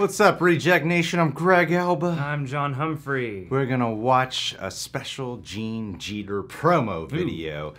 What's up, Reject Nation? I'm Greg Alba. I'm John Humphrey. We're gonna watch a special Gene Geter promo video.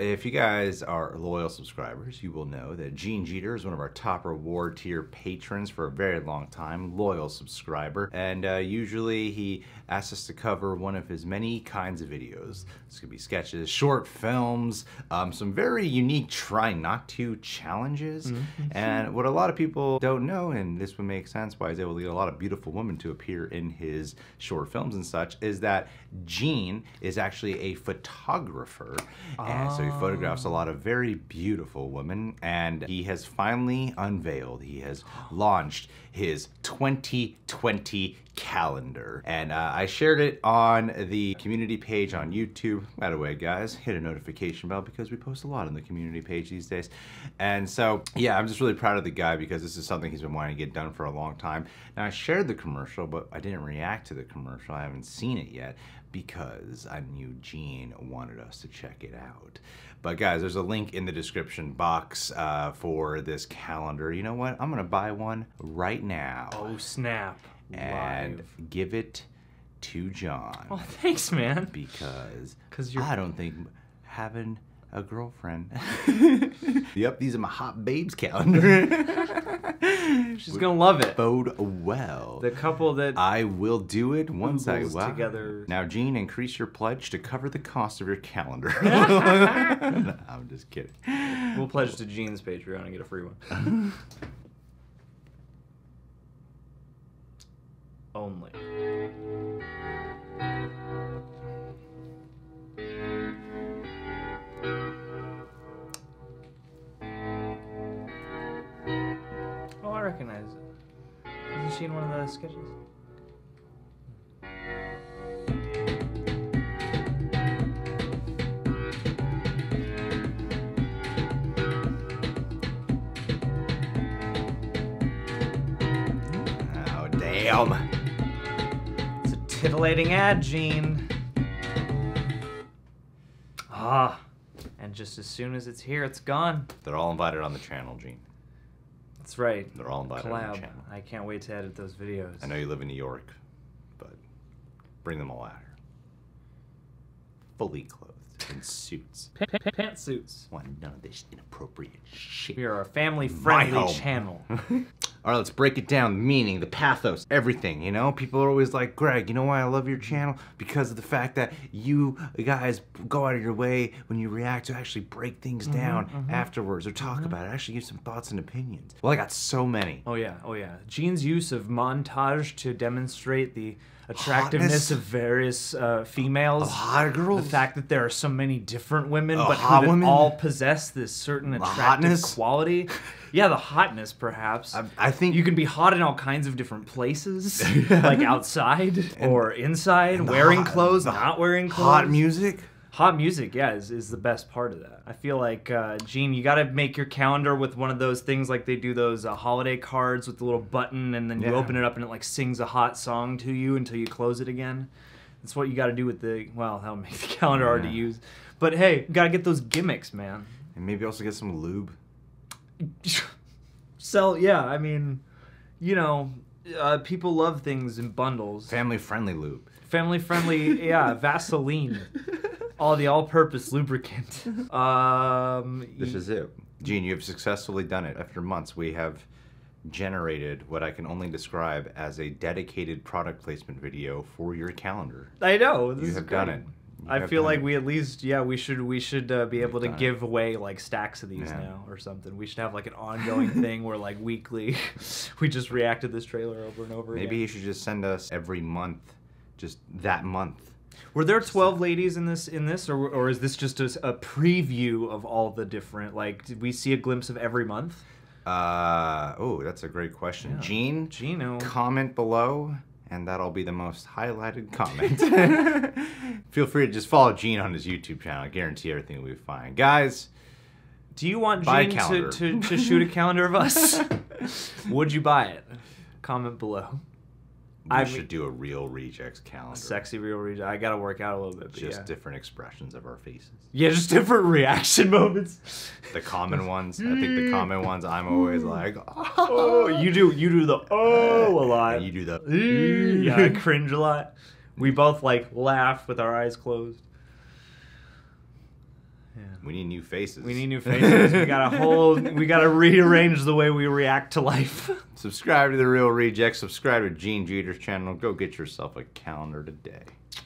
If you guys are loyal subscribers, you will know that Gene Geter is one of our top reward tier patrons for a very long time, loyal subscriber, and usually he asks us to cover one of his many kinds of videos. This could be sketches, short films, some very unique try not to challenges, and what a lot of people don't know, and this would make sense why he's able to get a lot of beautiful women to appear in his short films and such, is that Gene is actually a photographer. And so he photographs a lot of very beautiful women, and he has finally unveiled, he has launched his 2020 calendar. And I shared it on the community page on YouTube. By the way, guys, hit a notification bell because we post a lot on the community page these days. And so, yeah, I'm just really proud of the guy because this is something he's been wanting to get done for a long time. Now, I shared the commercial, but I didn't react to the commercial. I haven't seen it yet because I knew Gene wanted us to check it out. But guys, there's a link in the description box for this calendar. You know what? I'm gonna buy one right now. Oh, snap. And live. Give it to John. Oh, thanks, man. Because I don't think having a girlfriend. Yep, these are my hot babes calendar. She's gonna love it. Bode well. The couple that I will do it once I wow. Together. Now, Gene, increase your pledge to cover the cost of your calendar. No, I'm just kidding. We'll pledge to Gene's Patreon and get a free one. Only. Oh, I recognize it. Isn't she in one of the sketches? Oh, damn. Titillating ad, Gene. Ah, and just as soon as it's here, it's gone. They're all invited on the channel, Gene. That's right. They're all invited on the channel. I can't wait to edit those videos. I know you live in New York, but bring them all out here. Fully clothed in suits. Pantsuits. Want none of this inappropriate shit. We are a family-friendly channel. All right, let's break it down. The meaning, the pathos, everything, you know? People are always like, Greg, you know why I love your channel? Because of the fact that you guys go out of your way when you react to actually break things down afterwards or talk about it, actually give some thoughts and opinions. Well, I got so many. Oh, yeah. Oh, yeah. Gene's use of montage to demonstrate the attractiveness of various females. Of hot girls. The fact that there are so many different women, but who all possess this certain attractive quality. Yeah, the hotness, perhaps. I think you can be hot in all kinds of different places, like outside or inside, wearing clothes, not wearing clothes. Hot music. Hot music, yeah, is the best part of that. I feel like, Gene, you gotta make your calendar with one of those things like they do those holiday cards with the little button, and then you open it up and it like sings a hot song to you until you close it again. That's what you gotta do with the, well, that'll make the calendar hard to use. But hey, you gotta get those gimmicks, man. And maybe also get some lube. So, yeah, I mean, you know, people love things in bundles. Family-friendly lube. Family-friendly, yeah, Vaseline. The all-purpose lubricant. This is it. Gene, you have successfully done it. After months, we have generated what I can only describe as a dedicated product placement video for your calendar. I know. You have done it. I feel like we at least, yeah, we should be able to give away like stacks of these now or something. We should have like an ongoing thing where like weekly we just react to this trailer over and over again. Maybe you should just send us every month, just that month. Were there 12 ladies in this, or is this just a preview of all the different, like, did we see a glimpse of every month? Oh, that's a great question. Yeah. Gene, Gino, comment below, and that'll be the most highlighted comment. Feel free to just follow Gene on his YouTube channel. I guarantee everything will be fine. Guys, do you want Gene to shoot a calendar of us? Would you buy it? Comment below. We should do a Reel Rejects calendar. A sexy Reel Rejects. I gotta work out a little bit. But just different expressions of our faces. Yeah, just different reaction moments. The common ones. I think the common ones. I'm always like, oh, you do the oh a lot. And you do the yeah, I cringe a lot. We both like laugh with our eyes closed. Yeah. We need new faces. We need new faces. we gotta rearrange the way we react to life. Subscribe to The Reel Rejects. Subscribe to Gene Geter's channel. Go get yourself a calendar today.